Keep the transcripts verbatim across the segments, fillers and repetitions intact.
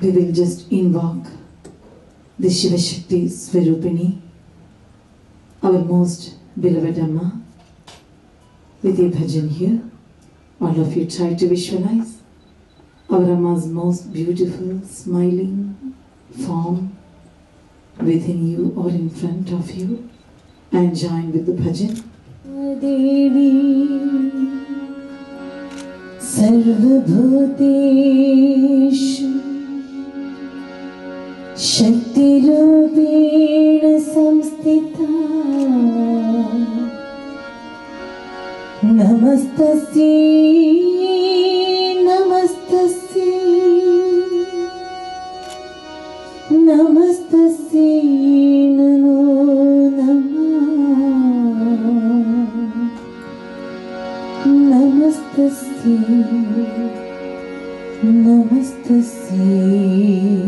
we will just invoke the Shiva Shakti Swarupini, our most beloved Amma, with a bhajan here. All of you try to visualize our Amma's most beautiful, smiling form within you or in front of you, and join with the bhajan. Devi Sarva Bhutesh Shaktirupena samsthita Namastasyai, Namastasyai, Namastasyai, Namo. Namastasyai, Namastasyai, Namastasyai.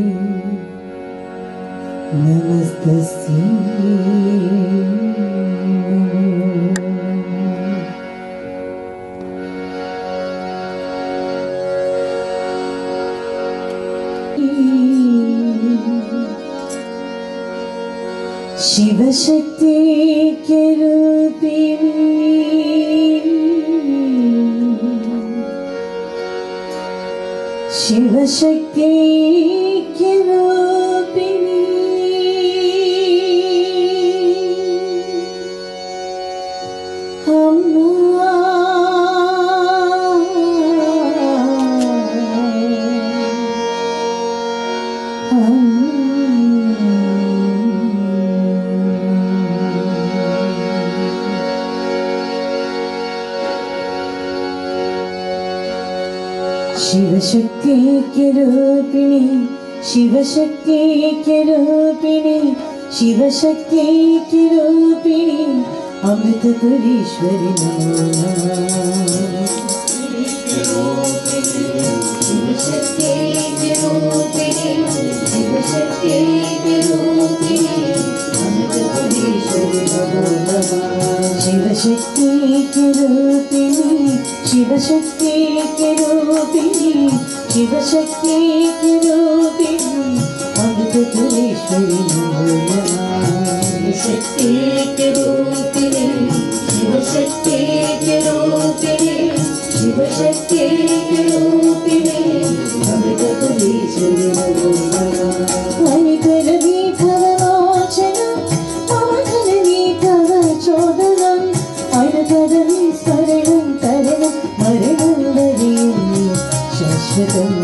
Shiva Shakti Kirupini, Shiva Shakti Kirubini, Amma, Shiva Shakti Roopini, Shiva Shakti Roopini, Shiva Shakti Roopini, Amrita Turishwari Namah. Shiva Shakti Roopini, Shiva Shakti Kirubini, Shiva Shakti Kirubini, Amrita Turishwari Namah. Shiva Shakti Kirubini, Shiva Shakti Kirubini, Shiva Shakti Kirubini, Amrita Turishwari Namah. Vanikaravi Kavanochana, Pavakaravi Kavachodhanam, Vanikaravi Saranam Taranam, Maranam Variyam Shashvatam.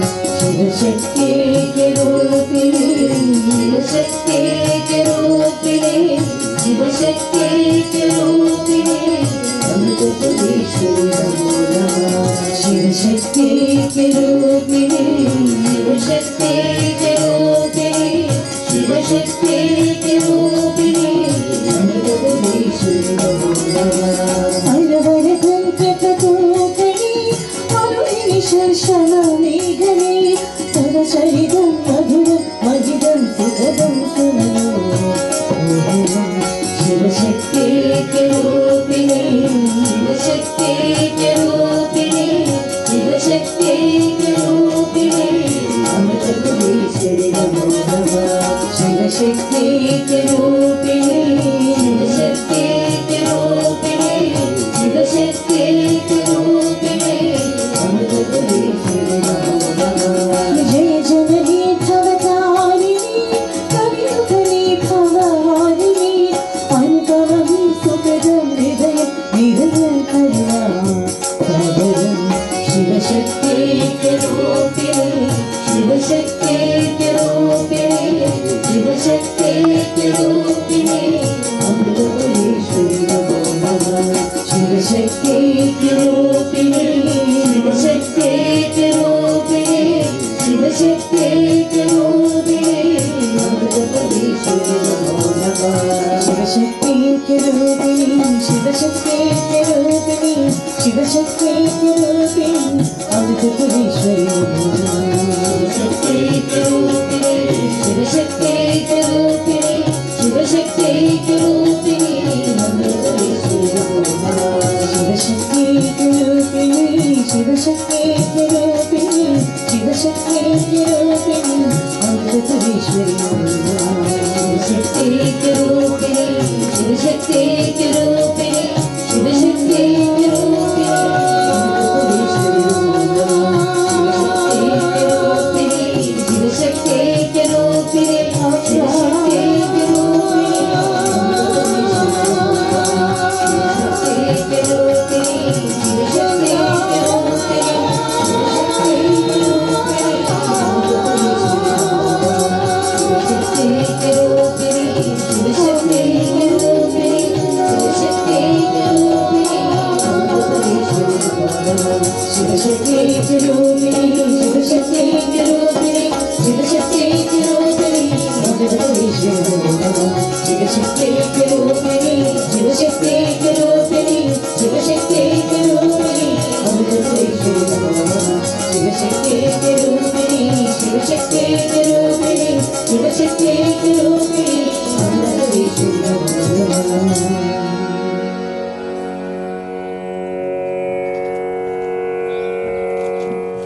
Shiva Shakti Kirubini, Shiva Shakti Kirubini, Shiva Shakti Kirubini, Amrita Turishwari Namah. Shiva Shakti Kirubini, Shiva Shakti Kirubini, Shiva Shakti Kirubini, Amrita Turishwari Namah. Aravara Gankata Kokani, Maruhini Sharshanani Gani, Tava Charidam Madhura Majidam Sukadam Sunanam. Shiva Shakti Kirupini, Shiva Shakti Kirupini, Shiva Shakti Kirupini, Amrita Turishwari Namah. Shiva Shakti Kirupini, Shiva Shakti Kirupini, Shiva Shakti Kirupini, Amrita Turishwari Namah. Jai Janani Bhavatarini, Kaliyugani Bhavaharini, Anukamahi Sukhadam Hridayam Nidayam Karunam Sabaram. Shiva Shakti Kirupini, Shiva Shakti Kirupini, Shiva Shakti Kirupini, Amrita Turishwari Namah. Shiva Shakti Kirupini, Shiva Shakti Kirupini, Shiva Shakti Kirupini, Amrita Turishwari Namah. Shiva Shakti Kirupini, Shiva Shakti Kirupini, Shiva Shakti Kirupini, Amrita Turishwari Namah. Shiva Shakti Kirupini, Shiva Shakti Kirupini, Shiva Shakti Kirupini, Amrita Turishwari Namah. Shiva Shakti Kirupini, Shiva Shakti Kirupini, Shiva Shakti Shiva Shakti Aikya Roopini, Shiva Shakti Aikya Roopini.